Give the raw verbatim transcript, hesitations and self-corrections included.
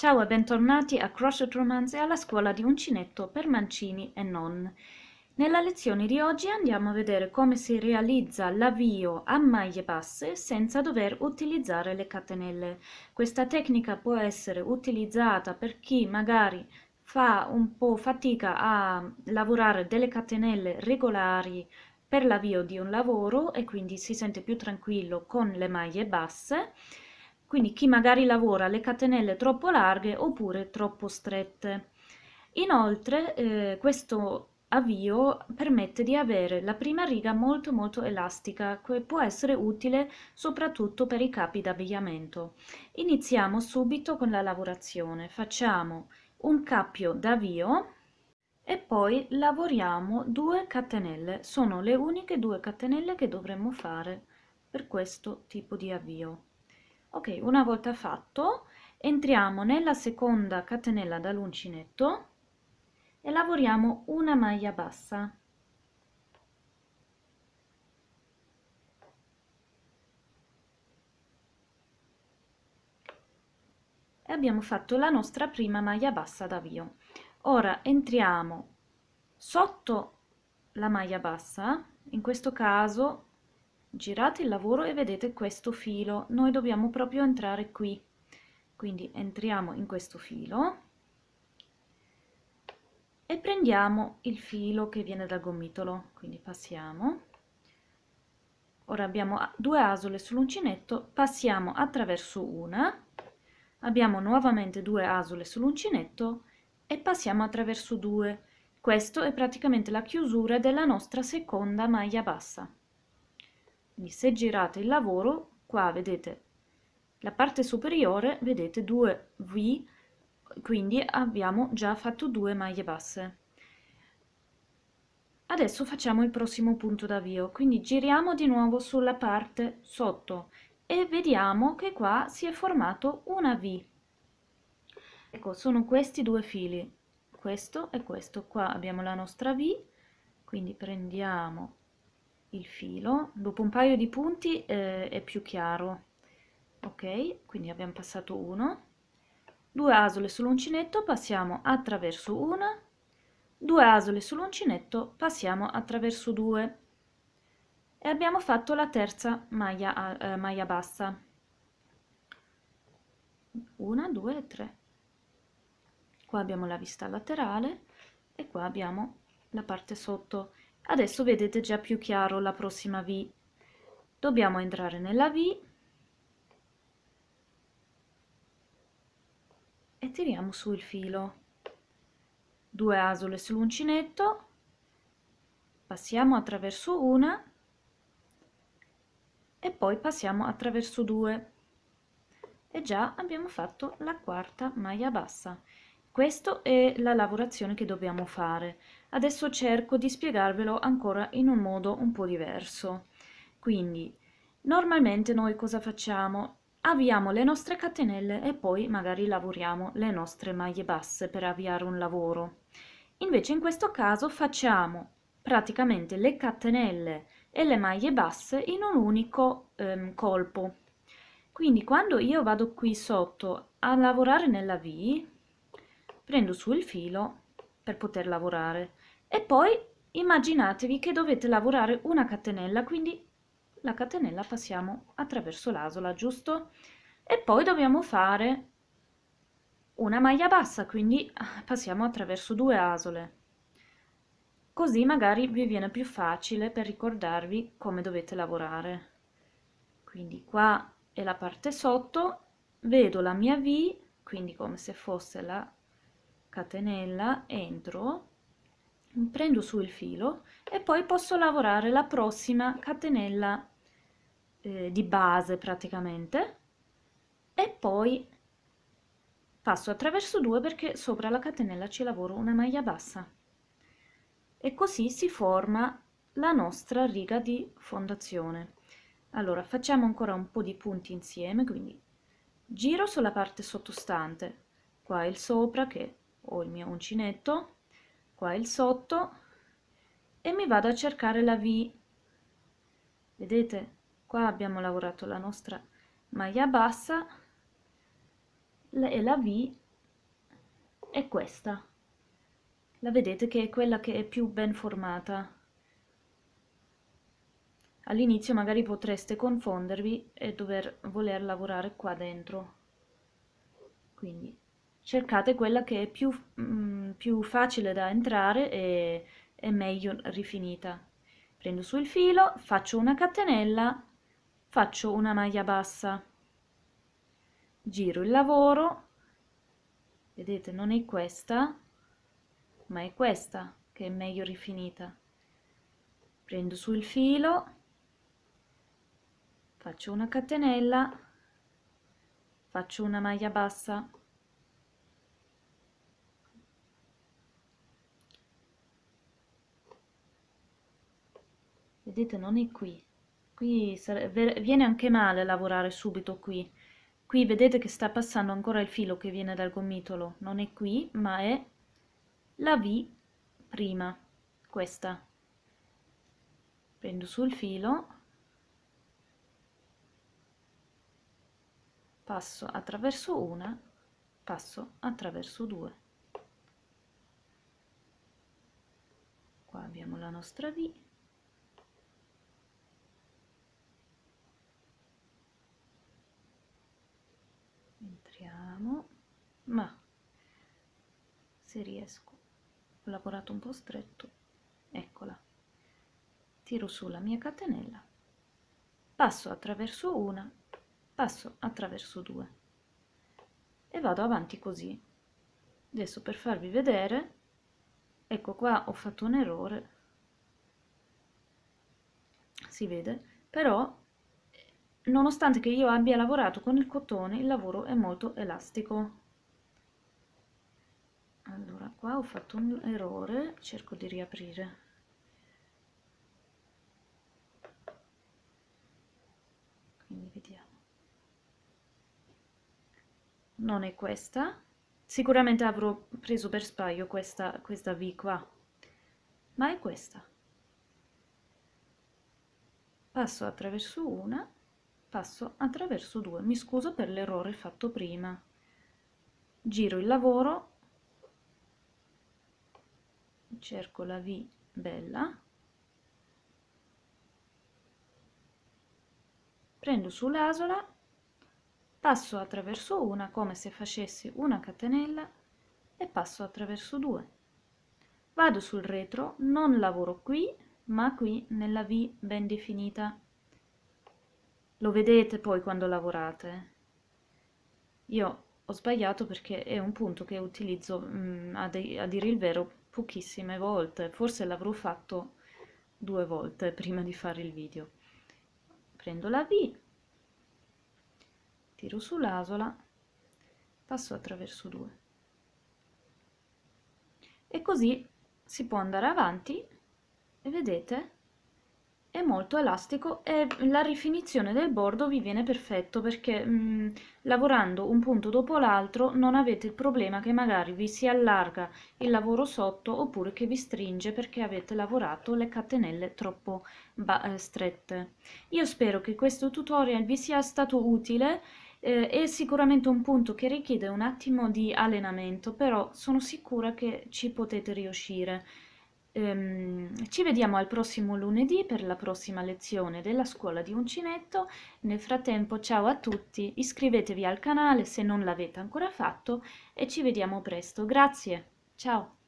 Ciao e bentornati a Crochet Romance e alla scuola di uncinetto per mancini e non. Nella lezione di oggi andiamo a vedere come si realizza l'avvio a maglie basse senza dover utilizzare le catenelle. Questa tecnica può essere utilizzata per chi magari fa un po' fatica a lavorare delle catenelle regolari per l'avvio di un lavoro e quindi si sente più tranquillo con le maglie basse. Quindi chi magari lavora le catenelle troppo larghe oppure troppo strette. Inoltre eh, questo avvio permette di avere la prima riga molto molto elastica, che può essere utile soprattutto per i capi d'abbigliamento. Iniziamo subito con la lavorazione. Facciamo un cappio d'avvio e poi lavoriamo due catenelle. Sono le uniche due catenelle che dovremmo fare per questo tipo di avvio. Ok, una volta fatto, entriamo nella seconda catenella dall'uncinetto e lavoriamo una maglia bassa. E abbiamo fatto la nostra prima maglia bassa d'avvio. Ora entriamo sotto la maglia bassa, in questo caso girate il lavoro e vedete questo filo, noi dobbiamo proprio entrare qui, quindi entriamo in questo filo e prendiamo il filo che viene dal gomitolo, quindi passiamo. Ora abbiamo due asole sull'uncinetto, passiamo attraverso una, abbiamo nuovamente due asole sull'uncinetto e passiamo attraverso due. Questo è praticamente la chiusura della nostra seconda maglia bassa. Quindi se girate il lavoro, qua vedete la parte superiore, vedete due V, quindi abbiamo già fatto due maglie basse. Adesso facciamo il prossimo punto d'avvio, quindi giriamo di nuovo sulla parte sotto e vediamo che qua si è formato una V. Ecco, sono questi due fili, questo e questo. Qua abbiamo la nostra V, quindi prendiamo il filo, dopo un paio di punti eh, è più chiaro. Ok, quindi abbiamo passato uno, due asole sull'uncinetto, passiamo attraverso una, due asole sull'uncinetto, passiamo attraverso due e abbiamo fatto la terza maglia, eh, maglia bassa. Una, due e tre. Qua abbiamo la vista laterale e qua abbiamo la parte sotto. Adesso vedete già più chiaro la prossima V. Dobbiamo entrare nella V e tiriamo su il filo. Due asole sull'uncinetto, passiamo attraverso una e poi passiamo attraverso due. E già abbiamo fatto la quarta maglia bassa. Questa è la lavorazione che dobbiamo fare. Adesso cerco di spiegarvelo ancora in un modo un po' diverso. Quindi, normalmente noi cosa facciamo? Avviamo le nostre catenelle e poi magari lavoriamo le nostre maglie basse per avviare un lavoro. Invece in questo caso facciamo praticamente le catenelle e le maglie basse in un unico ehm, colpo. Quindi quando io vado qui sotto a lavorare nella V, prendo su il filo per poter lavorare e poi immaginatevi che dovete lavorare una catenella, quindi la catenella passiamo attraverso l'asola, giusto? E poi dobbiamo fare una maglia bassa, quindi passiamo attraverso due asole. Così magari vi viene più facile per ricordarvi come dovete lavorare. Quindi qua è la parte sotto, vedo la mia V, quindi come se fosse la catenella, entro, prendo su il filo e poi posso lavorare la prossima catenella eh, di base praticamente e poi passo attraverso due perché sopra la catenella ci lavoro una maglia bassa e così si forma la nostra riga di fondazione. Allora facciamo ancora un po' di punti insieme, quindi giro sulla parte sottostante, qua il sopra che ho il mio uncinetto, qua il sotto e mi vado a cercare la V. Vedete, qua abbiamo lavorato la nostra maglia bassa e la V è questa. La vedete che è quella che è più ben formata. All'inizio magari potreste confondervi e dover voler lavorare qua dentro. Quindi cercate quella che è più, mh, più facile da entrare e è meglio rifinita. Prendo su il filo, faccio una catenella, faccio una maglia bassa, giro il lavoro, vedete non è questa, ma è questa che è meglio rifinita. Prendo su il filo, faccio una catenella, faccio una maglia bassa, vedete non è qui, qui viene anche male lavorare subito qui, qui vedete che sta passando ancora il filo che viene dal gomitolo, non è qui ma è la V prima, questa, prendo sul filo, passo attraverso una, passo attraverso due, qua abbiamo la nostra V, entriamo, ma se riesco, ho lavorato un po' stretto, eccola, tiro su la mia catenella, passo attraverso una, passo attraverso due e vado avanti così. Adesso per farvi vedere, ecco qua ho fatto un errore, si vede, però nonostante che io abbia lavorato con il cotone il lavoro è molto elastico. Allora qua ho fatto un errore, cerco di riaprire. Quindi vediamo. Non è questa, sicuramente avrò preso per sbaglio questa, questa V qua, ma è questa. Passo attraverso una, passo attraverso due, mi scuso per l'errore fatto prima, giro il lavoro, cerco la V bella, prendo sull'asola, passo attraverso una come se facessi una catenella e passo attraverso due. Vado sul retro, non lavoro qui, ma qui nella V ben definita. Lo vedete poi quando lavorate. Io ho sbagliato perché è un punto che utilizzo mh, a, de- a dire il vero pochissime volte, forse l'avrò fatto due volte prima di fare il video. Prendo la V, tiro sull'asola, passo attraverso due e così si può andare avanti e vedete è molto elastico e la rifinizione del bordo vi viene perfetto perché mh, lavorando un punto dopo l'altro non avete il problema che magari vi si allarga il lavoro sotto oppure che vi stringe perché avete lavorato le catenelle troppo strette. Io spero che questo tutorial vi sia stato utile. Eh, è sicuramente un punto che richiede un attimo di allenamento, però sono sicura che ci potete riuscire. Ehm, ci vediamo al prossimo lunedì per la prossima lezione della scuola di uncinetto. Nel frattempo ciao a tutti, iscrivetevi al canale se non l'avete ancora fatto e ci vediamo presto. Grazie, ciao!